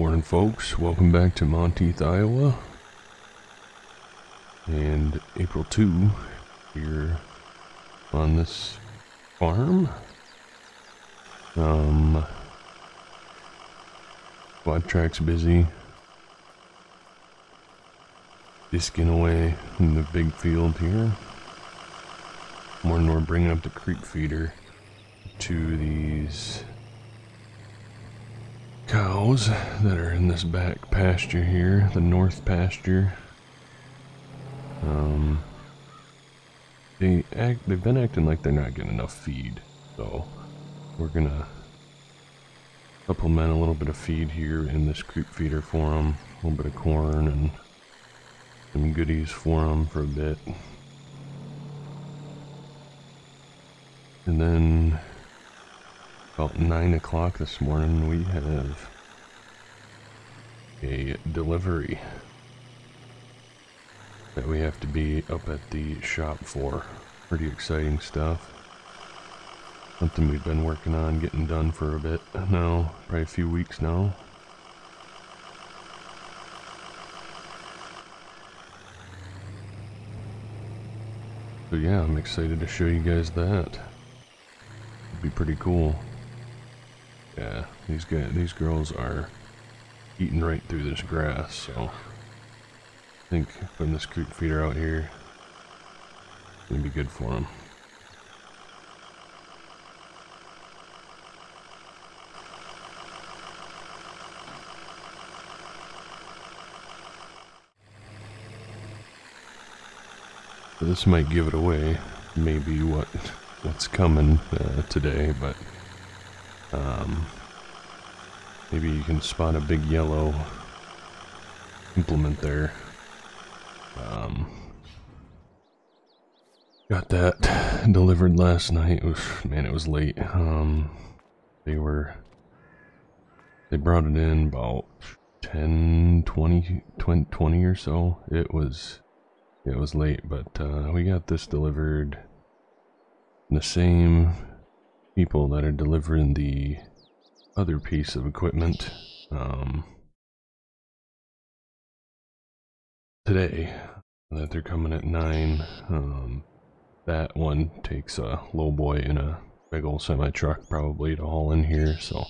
Morning, folks. Welcome back to Monteith, Iowa. And April 2 here on this farm. Black Tracks busy disking away in the big field here. Morning, we're bringing up the creek feeder to these cows that are in this back pasture here, the north pasture. They've been acting like they're not getting enough feed, so we're gonna supplement a little bit of feed here in this creek feeder for them. A little bit of corn and some goodies for them for a bit, and then about 9 o'clock this morning we have a delivery that we have to be up at the shop for. Pretty exciting stuff, something we've been working on getting done for a bit now, probably a few weeks now. So yeah, I'm excited to show you guys that. It'd be pretty cool. Yeah, these girls are eating right through this grass, so I think putting this creek feeder out here would be good for them. So this might give it away, maybe what's coming today, but maybe you can spot a big yellow implement there. Got that delivered last night. Oof, man, it was late. They brought it in about 10:20 or so. It was late, but we got this delivered. The same people that are delivering the other piece of equipment today, that they're coming at 9. That one takes a lowboy in a big old semi truck probably to haul in here. So,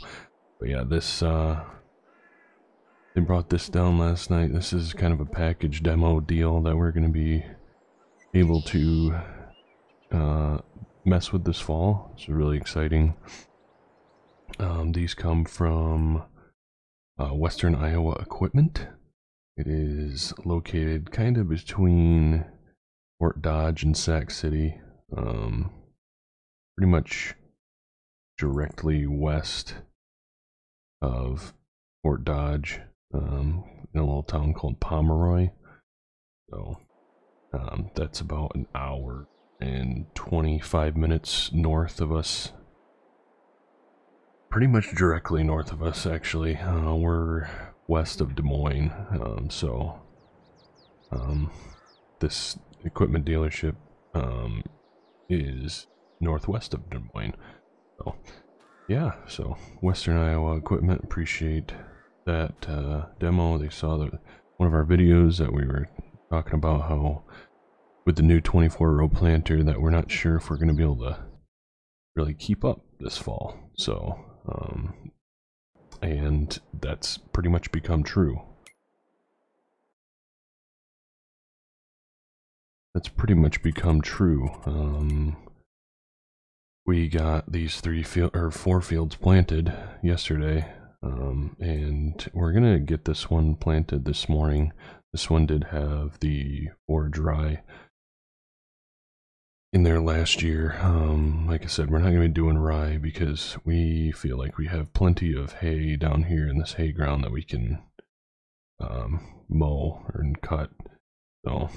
but yeah, this they brought this down last night. This is kind of a package demo deal that we're going to be able to mess with this fall. It's really exciting. These come from Western Iowa Equipment. It is located kind of between Fort Dodge and Sac City, pretty much directly west of Fort Dodge, in a little town called Pomeroy. So that's about an hour and 25 minutes north of us, pretty much directly north of us actually. We're west of Des Moines, so this equipment dealership is northwest of Des Moines. So yeah, so Western Iowa Equipment, appreciate that demo. They saw one of our videos that we were talking about how with the new 24-row planter that we're not sure if we're going to be able to really keep up this fall. So, and that's pretty much become true. We got these four fields planted yesterday, and we're going to get this one planted this morning. This one did have the 4 dry in there last year. Like I said, we're not going to be doing rye because we feel like we have plenty of hay down here in this hay ground that we can mow and cut. So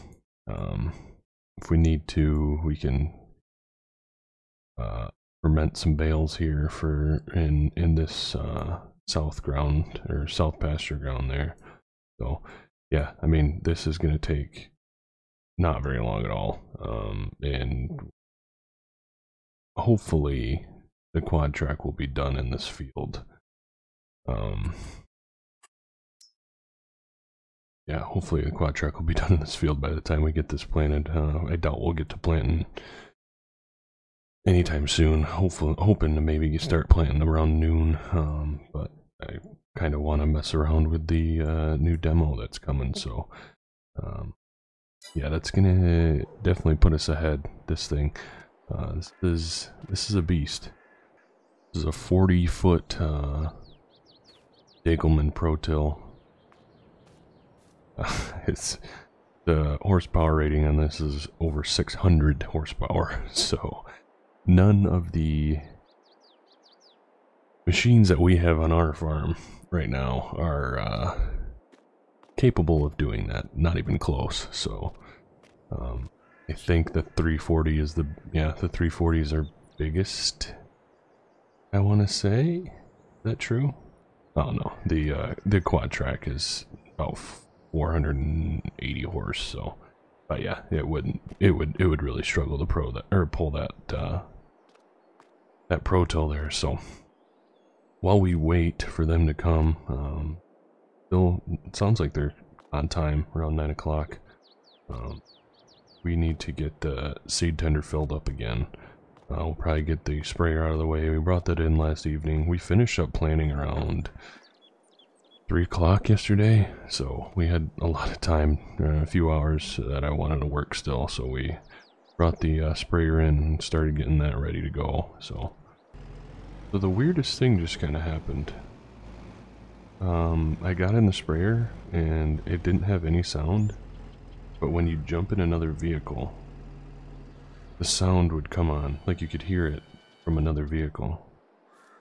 if we need to, we can ferment some bales here for in this south ground or south pasture ground there. So yeah, I mean, this is going to take not very long at all, and hopefully the quad track will be done in this field Yeah, hopefully the quad track will be done in this field by the time we get this planted. I doubt we'll get to planting anytime soon. Hoping to maybe start planting around noon, but I kind of want to mess around with the new demo that's coming, so yeah, that's gonna definitely put us ahead, this thing. This is a beast. This is a 40-foot Degelman Pro-Till. It's the horsepower rating on this is over 600 horsepower, so none of the machines that we have on our farm right now are capable of doing that, not even close. So I think the 340 is the, yeah, the 340 is our biggest, I want to say. Is that true? Oh no, the quad track is about 480 horse, so, but yeah, it would really struggle to pull that that Pro-Till there. So while we wait for them to come, it sounds like they're on time, around 9 o'clock. We need to get the seed tender filled up again. We'll probably get the sprayer out of the way. We brought that in last evening. We finished up planting around 3 o'clock yesterday, so we had a lot of time, a few hours that I wanted to work still, so we brought the sprayer in and started getting that ready to go. So the weirdest thing just kind of happened. I got in the sprayer and it didn't have any sound, but when you jump in another vehicle, the sound would come on, like you could hear it from another vehicle.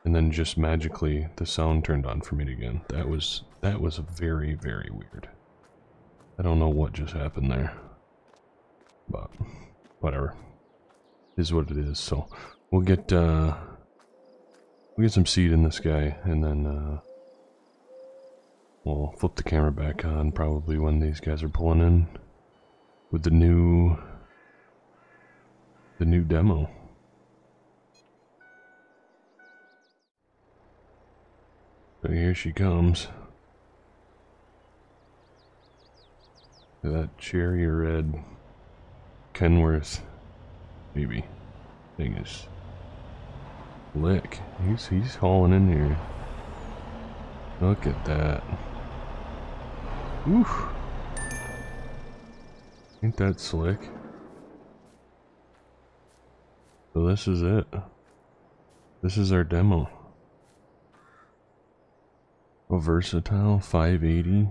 And then just magically, the sound turned on for me again. That was very, very weird. I don't know what just happened there, but whatever, it is what it is. So we'll get some seed in this guy, and then we'll flip the camera back on probably when these guys are pulling in with the new demo. So here she comes. That cherry red Kenworth baby thing is lick. He's hauling in here. Look at that. Oof. Ain't that slick? So this is it. This is our demo. A Versatile 580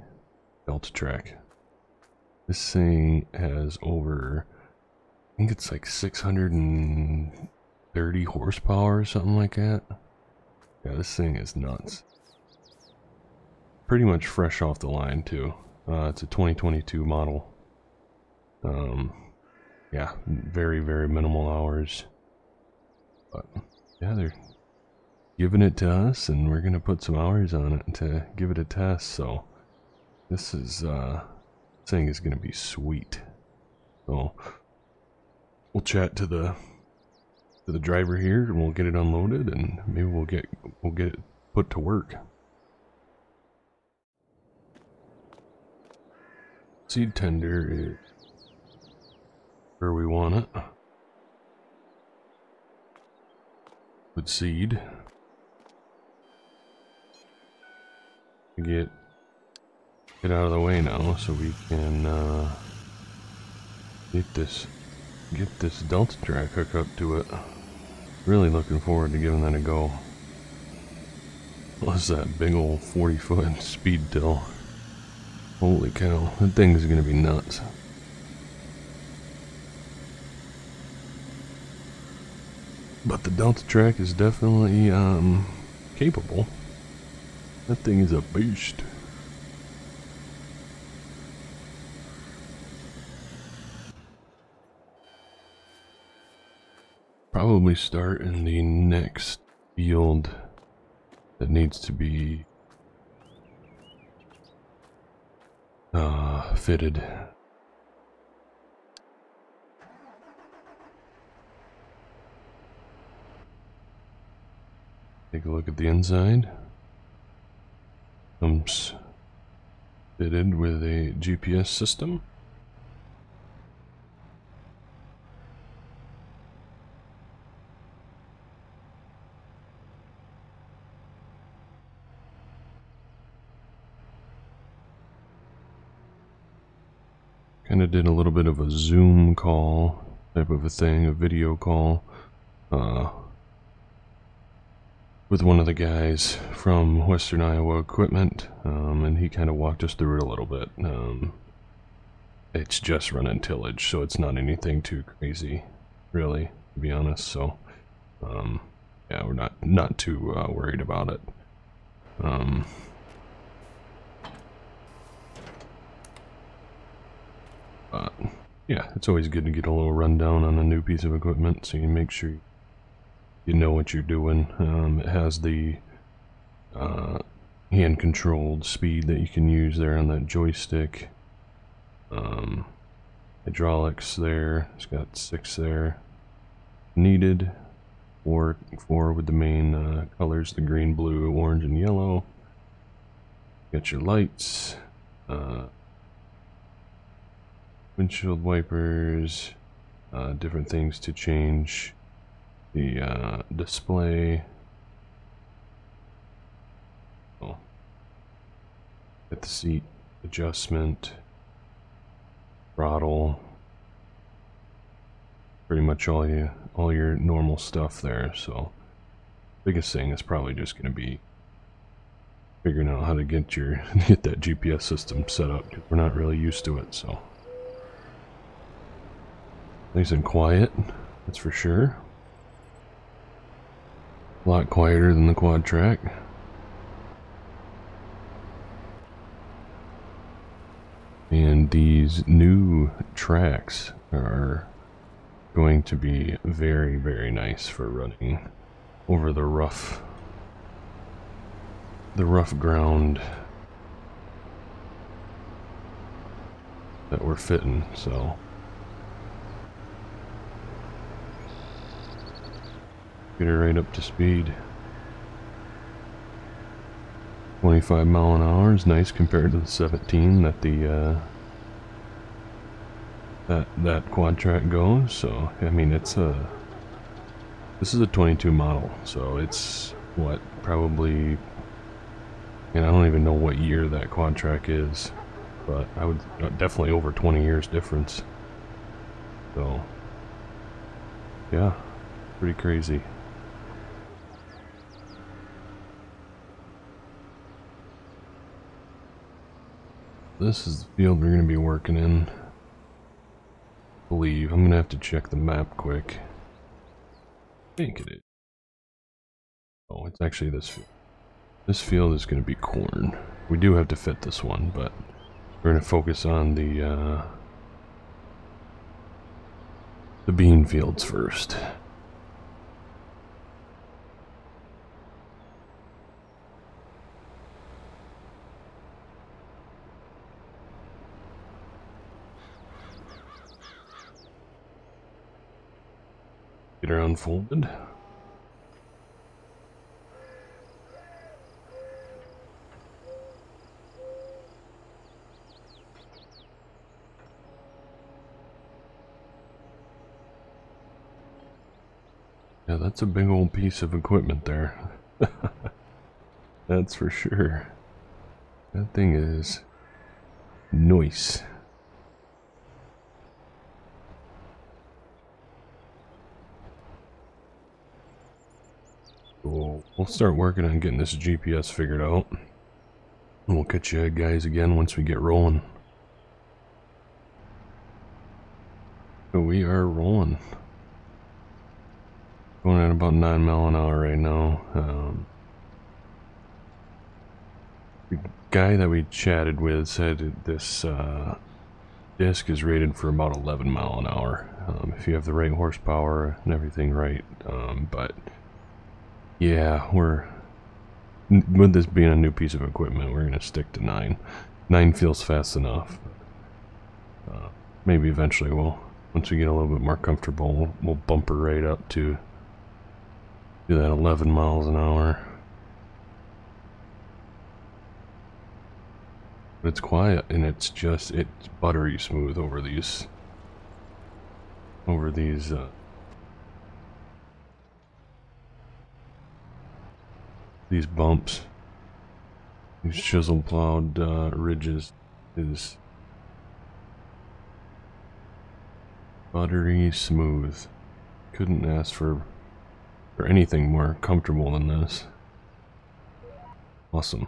Delta Track. This thing has over, I think it's like 630 horsepower or something like that. Yeah, this thing is nuts. Pretty much fresh off the line too. It's a 2022 model. Yeah, very, very minimal hours. But yeah, they're giving it to us, and we're gonna put some hours on it to give it a test. So this is thing is gonna be sweet. So we'll chat to the driver here, and we'll get it unloaded, and maybe we'll get it put to work. Seed tender is where we want it, with seed. Get out of the way now, so we can get this Delta Track hooked up to it. Really looking forward to giving that a go. Plus that big old 40-foot speed till. Holy cow, that thing is gonna be nuts. But the Delta Track is definitely capable. That thing is a beast. Probably start in the next field that needs to be fitted. Take a look at the inside. Comes fitted with a GPS system. Kind of did a little bit of a Zoom call type of a thing, a video call with one of the guys from Western Iowa Equipment, and he kind of walked us through it a little bit. It's just running tillage, so it's not anything too crazy, really, to be honest. So, yeah, we're not too worried about it. But yeah, it's always good to get a little rundown on a new piece of equipment, so you can make sure you know what you're doing. It has the hand-controlled speed that you can use there on that joystick. Hydraulics there. It's got 6 there. Needed. 4 with the main colors, the green, blue, orange, and yellow. Got your lights. Windshield wipers. Different things to change. The display. Oh. At the seat adjustment, throttle, pretty much all your normal stuff there. So biggest thing is probably just going to be figuring out how to get that GPS system set up, 'cause we're not really used to it. So nice and quiet, that's for sure. A lot quieter than the quad track. And these new tracks are going to be very, very nice for running over the rough ground that we're fitting, so. Get her right up to speed. 25 mile an hour is nice compared to the 17 that the that quad track goes. So I mean, it's a, this is a 22 model, so it's what, probably, and I don't even know what year that quad track is, but I would definitely over 20 years difference. So yeah, pretty crazy. This is the field we're going to be working in, I believe. I'm going to have to check the map quick. I think it is. Oh, it's actually this field. This field is going to be corn. We do have to fit this one, but we're going to focus on the bean fields first. Get her unfolded. Yeah, that's a big old piece of equipment there. That's for sure. That thing is nice. We'll start working on getting this GPS figured out, and we'll catch you guys again once we get rolling. We are rolling. Going at about 9 mile an hour right now. The guy that we chatted with said this disc is rated for about 11 mile an hour, if you have the right horsepower and everything right. But yeah, with this being a new piece of equipment, we're going to stick to 9. 9 feels fast enough. Maybe eventually once we get a little bit more comfortable, we'll bump her right up to that 11 miles an hour. It's quiet, and it's just, it's buttery smooth over these, these bumps. These chisel plowed ridges is buttery smooth. Couldn't ask for anything more comfortable than this. Awesome.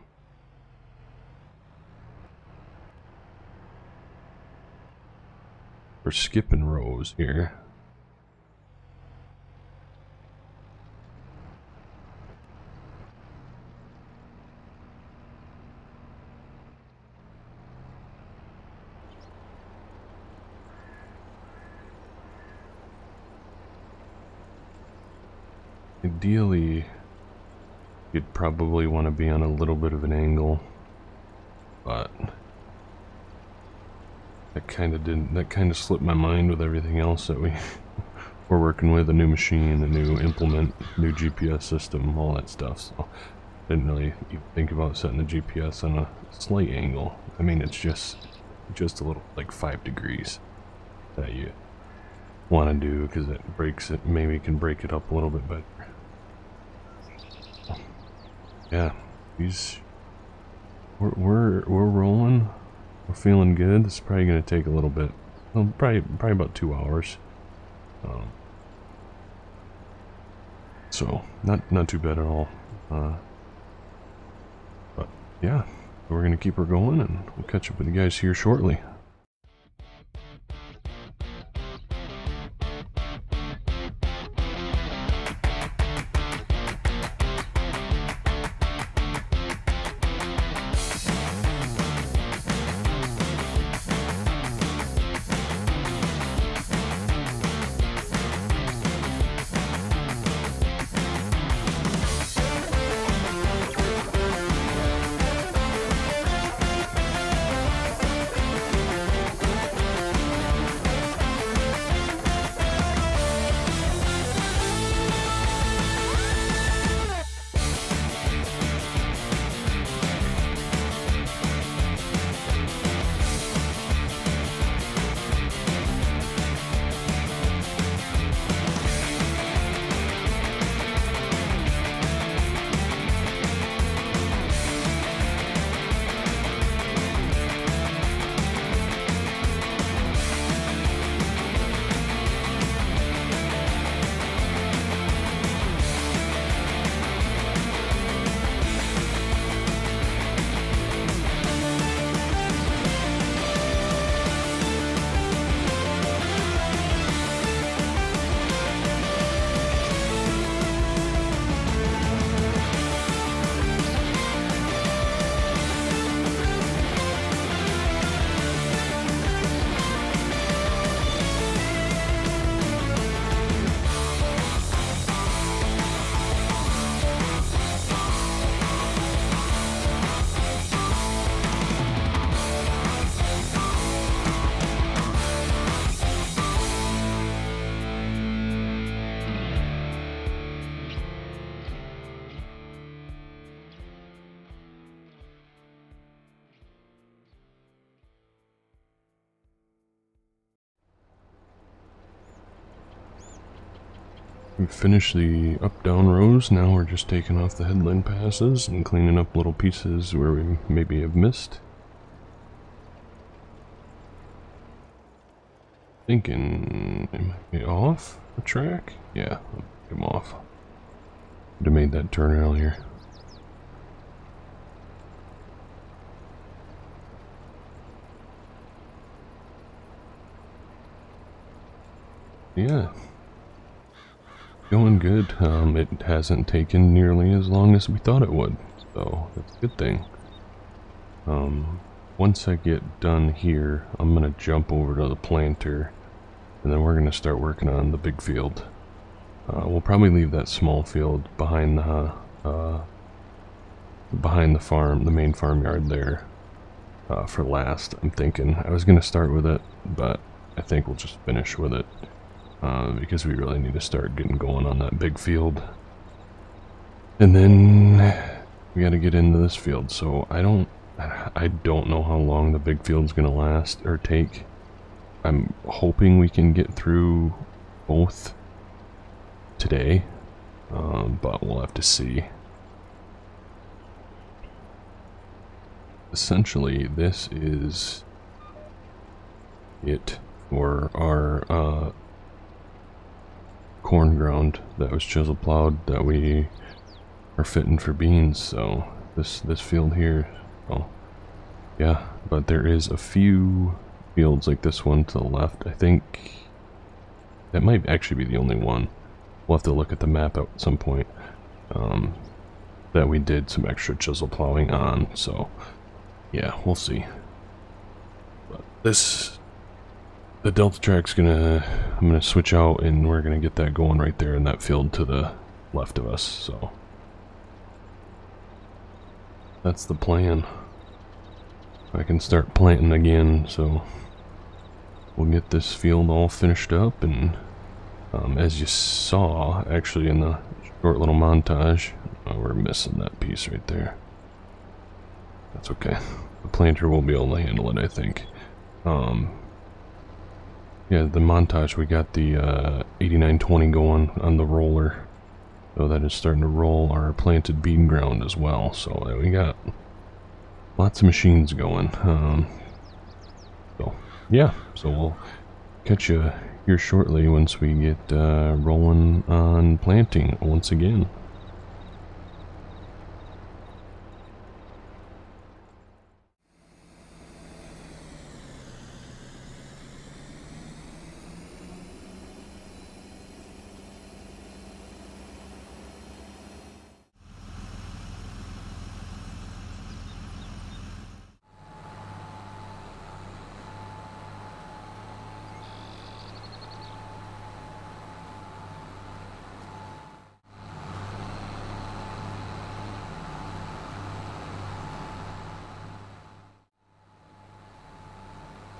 We're skipping rows here. Ideally, you'd probably want to be on a little bit of an angle, but that kind of slipped my mind with everything else that we're working with, a new machine, a new implement, new GPS system, all that stuff, so didn't really even think about setting the GPS on a slight angle. I mean, it's just a little, like 5 degrees that you want to do, because it breaks it, maybe can break it up a little bit better. Yeah, we're rolling. We're feeling good. It's probably gonna take a little bit. Well, probably about 2 hours. So not too bad at all. But yeah, we're gonna keep her going, and we'll catch up with you guys here shortly. We finished the up-down rows. Now we're just taking off the headland passes and cleaning up little pieces where we maybe have missed. Thinking it might be off the track? Yeah, I'll get them off. Would have made that turn earlier. Yeah. Going good. It hasn't taken nearly as long as we thought it would, so that's a good thing. Once I get done here, I'm gonna jump over to the planter, and then we're gonna start working on the big field. We'll probably leave that small field behind the farm, the main farmyard there, for last. I'm thinking I was gonna start with it, but I think we'll just finish with it. Because we really need to start getting going on that big field. And then we got to get into this field, so I don't I don't know how long the big field's going to last or take. I'm hoping we can get through both today, but we'll have to see. Essentially, this is it for our corn ground that was chisel plowed that we are fitting for beans. So this field here, well, yeah, but there is a few fields like this one to the left. I think that might actually be the only one. We'll have to look at the map at some point that we did some extra chisel plowing on. So yeah, we'll see. But the Delta Track's I'm gonna switch out, and we're gonna get that going right there in that field to the left of us. So that's the plan. I can start planting again, so we'll get this field all finished up. And as you saw, actually, in the short little montage, we're missing that piece right there. That's okay. The planter will be able to handle it, I think. Yeah, the montage, we got the 8920 going on the roller. So that is starting to roll our planted bean ground as well. So we got lots of machines going. So yeah, so we'll catch you here shortly once we get rolling on planting once again.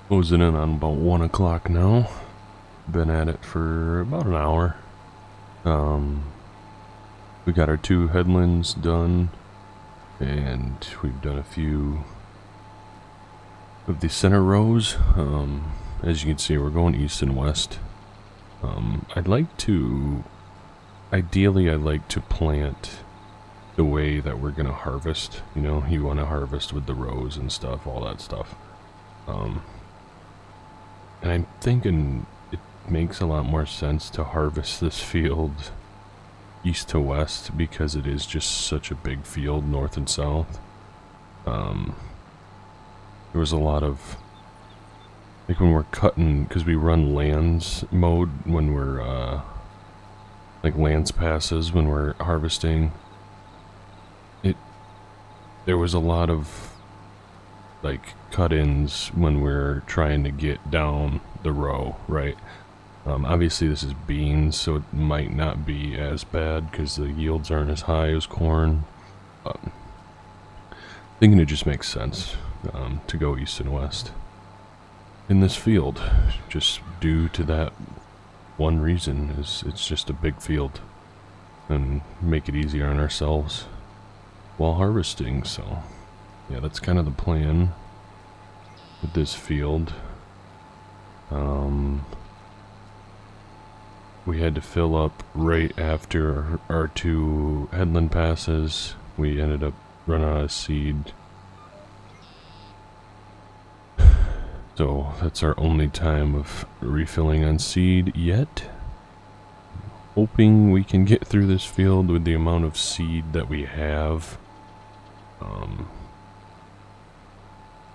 Closing in on about 1 o'clock now. Been at it for about an hour. We got our two headlands done, and we've done a few of the center rows. As you can see, we're going east and west. Ideally I'd like to plant the way that we're gonna harvest. You know, you want to harvest with the rows and stuff, all that stuff. And I'm thinking it makes a lot more sense to harvest this field east to west, because it is just such a big field north and south. There was a lot of, like, when we're cutting, because we run lands mode when we're, like, lands passes when we're harvesting. There was a lot of, like, cut-ins when we're trying to get down the row, right? Obviously this is beans, so it might not be as bad because the yields aren't as high as corn. I think it just makes sense to go east and west in this field, just due to that one reason, is it's just a big field and make it easier on ourselves while harvesting. So yeah, that's kind of the plan with this field. We had to fill up right after our two headland passes. We ended up running out of seed. So that's our only time of refilling on seed yet. Hoping we can get through this field with the amount of seed that we have.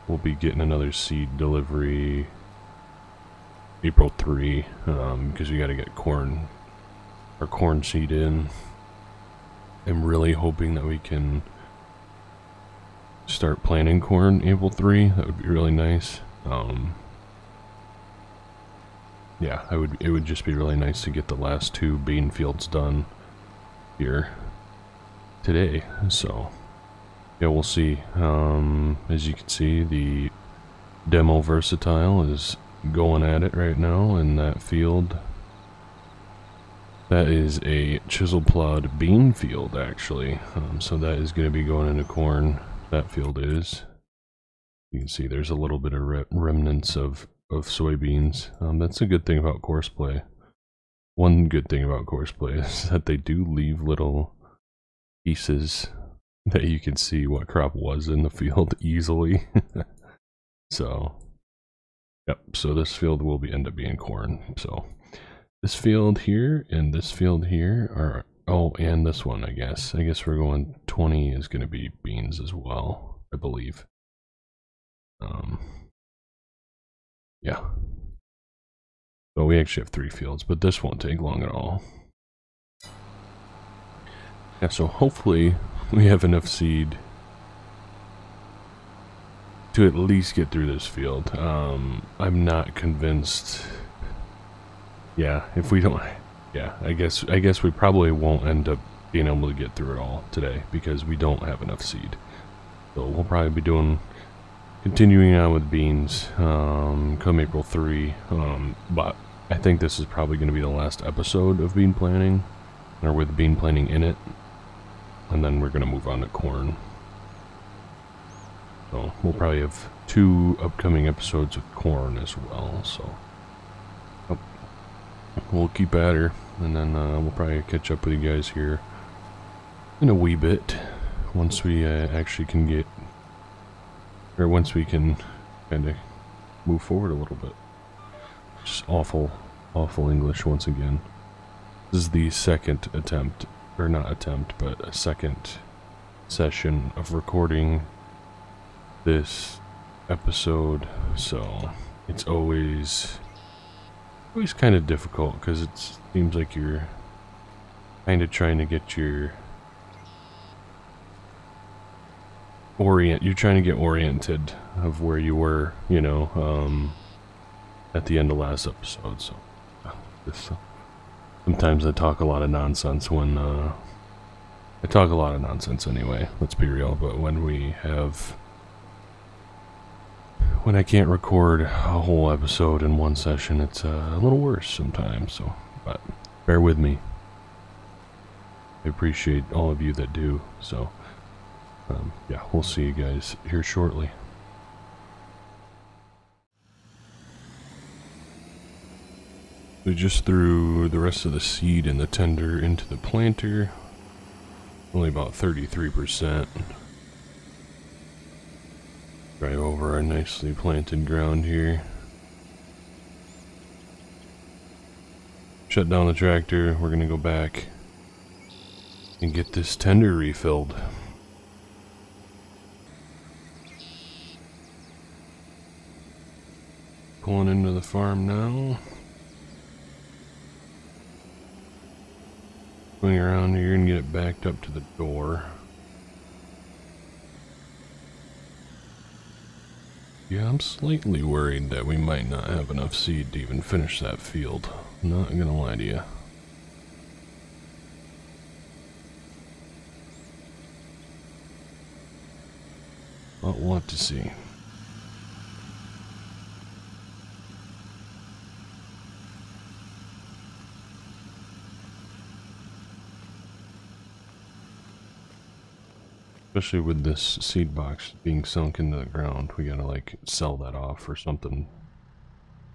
We'll be getting another seed delivery April 3, because we got to get our corn seed in. I'm really hoping that we can start planting corn April 3. That would be really nice. Yeah, it would just be really nice to get the last two bean fields done here today. So yeah, we'll see. As you can see, the demo Versatile is going at it right now in that field. That is a chisel plowed bean field, actually. So that is going to be going into corn. That field is. You can see there's a little bit of remnants of soybeans. That's a good thing about course play. One good thing about course play is that they do leave little pieces that you can see what crop was in the field easily. So, yep, so this field will be end up being corn. So this field here and this field here are, oh, and this one, I guess. I guess we're going 20 is going to be beans as well, I believe. Yeah. So we actually have 3 fields, but this won't take long at all. Yeah, so hopefully we have enough seed to at least get through this field. I'm not convinced. Yeah, if we don't, yeah, I guess we probably won't end up being able to get through it all today because we don't have enough seed. So we'll probably be doing, continuing on with beans come April 3, but I think this is probably going to be the last episode of bean planting, or with bean planting in it, and then we're going to move on to corn. So we'll probably have 2 upcoming episodes of corn as well, so we'll keep at her, and then we'll probably catch up with you guys here in a wee bit once we actually can get, or once we can kind of move forward a little bit. Just awful, awful English once again. This is the second attempt, or not attempt, but a second session of recording this episode. So it's always kind of difficult because it seems like you're kind of trying to get your oriented of where you were, you know, at the end of last episode. So sometimes I talk a lot of nonsense when I talk a lot of nonsense anyway, let's be real, but when we have, when I can't record a whole episode in one session, it's a little worse sometimes. So, but bear with me. I appreciate all of you that do. So yeah, we'll see you guys here shortly. We just threw the rest of the seed and the tender into the planter. Only about 33%. Drive over our nicely planted ground here. Shut down the tractor. We're going to go back and get this tender refilled. Pulling into the farm now. Swing around here and get it backed up to the door. Yeah, I'm slightly worried that we might not have enough seed to even finish that field. Not gonna lie to you. But what to see. Especially with this seed box being sunk into the ground, we gotta like sell that off or something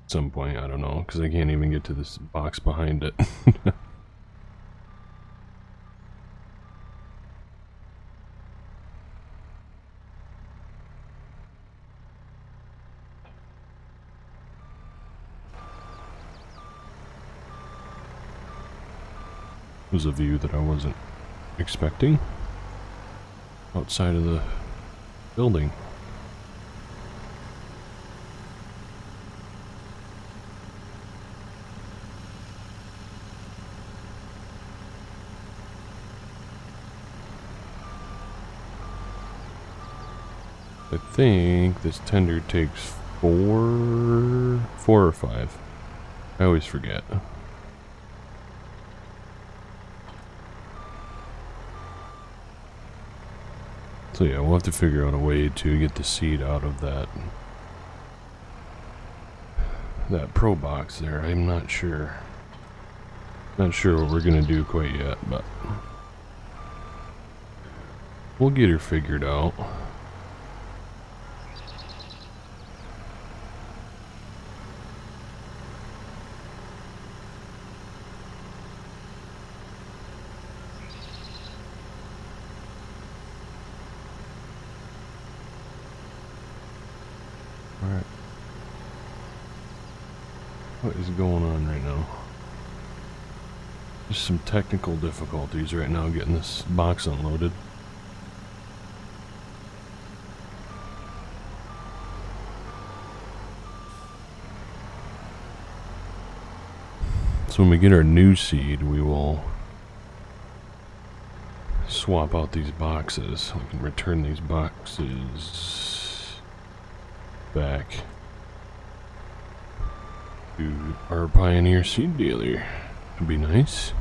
at some point, I don't know, because I can't even get to this box behind it. It was a view that I wasn't expecting. Outside of the building. I think this tender takes 4 or 5. I always forget. So yeah, we'll have to figure out a way to get the seed out of that pro box there. I'm not sure. Not sure what we're gonna do quite yet, but we'll get her figured out. What is going on right now? Just some technical difficulties right now getting this box unloaded. So when we get our new seed, we will swap out these boxes. We can return these boxes back to our Pioneer seed dealer. Would be nice.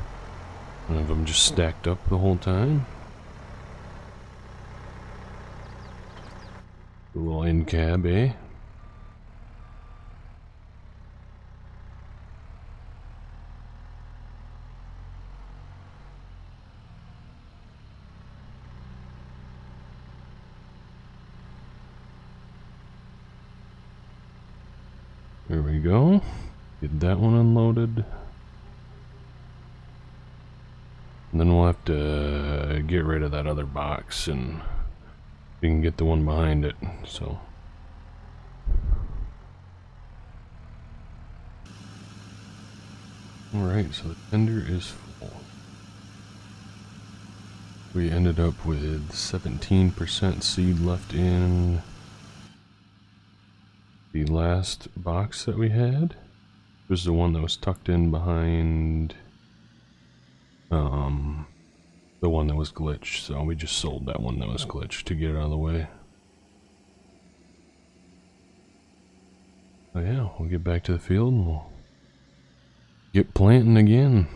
None of them just stacked up the whole time. A little in cab, eh? There we go. Get that one unloaded. And then we'll have to get rid of that other box, and we can get the one behind it, so. Alright, so the tender is full. We ended up with 17% seed left in the last box that we had. It was the one that was tucked in behind the one that was glitched, so we just sold that one that was glitched to get it out of the way. Oh yeah, we'll get back to the field and we'll get planting again.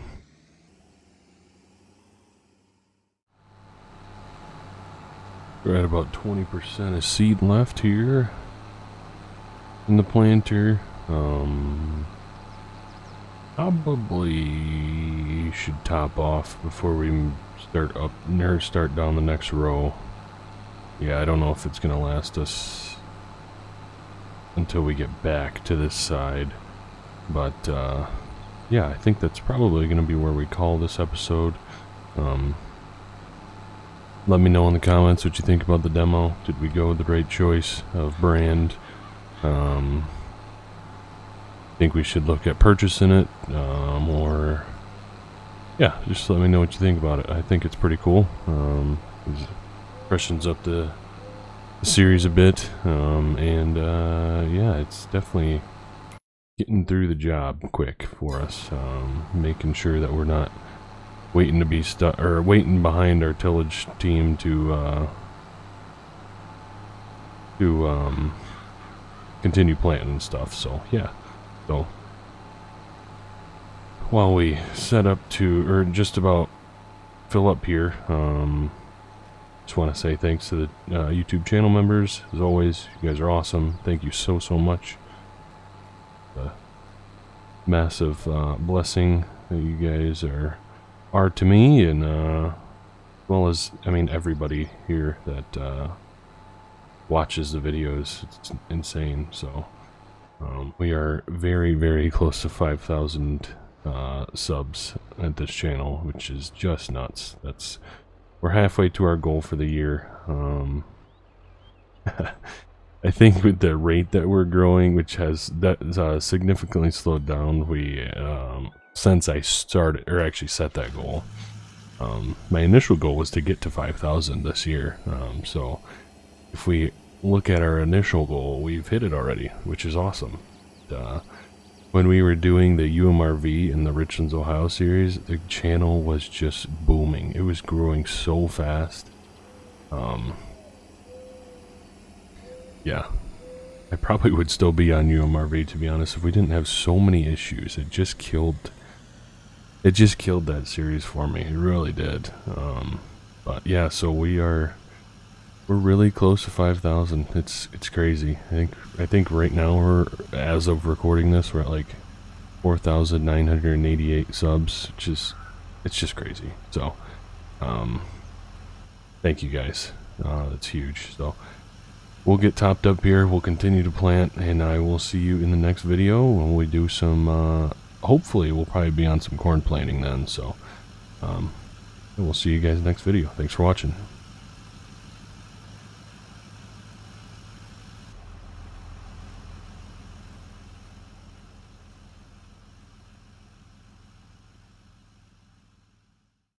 We're at about 20% of seed left here in the planter. Probably should top off before we start up or start down the next row. Yeah, I don't know if it's gonna last us until we get back to this side, but yeah, I think that's probably gonna be where we call this episode. Let me know in the comments what you think about the demo. Did we go with the right choice of brand? Think we should look at purchasing it, or yeah, just let me know what you think about it. I think it's pretty cool. It freshens up the series a bit, and yeah, it's definitely getting through the job quick for us, making sure that we're not waiting to be stuck or waiting behind our tillage team to continue planting and stuff. So yeah. So while we set up to, or just about fill up here, just want to say thanks to the YouTube channel members. As always, you guys are awesome. Thank you so, so much. The massive blessing that you guys are to me, and as well as, I mean, everybody here that watches the videos. It's insane, so. We are very, very close to 5,000 subs at this channel, which is just nuts. That's, we're halfway to our goal for the year. I think with the rate that we're growing, which has significantly slowed down, we since I started, or actually set that goal, my initial goal was to get to 5,000 this year. So if we look at our initial goal, we've hit it already, which is awesome. When we were doing the UMRV in the Richlands, Ohio series, the channel was just booming. It was growing so fast. Yeah, I probably would still be on UMRV, to be honest, if we didn't have so many issues. It just killed that series for me. It really did. But yeah, so we're really close to 5,000. It's crazy. I think right now we're, as of recording this, we're at like 4,988 subs, which is, it's just crazy. So, thank you guys. That's huge. So we'll get topped up here. We'll continue to plant, and I will see you in the next video when we do some, hopefully we'll probably be on some corn planting then. So, we'll see you guys in the next video. Thanks for watching.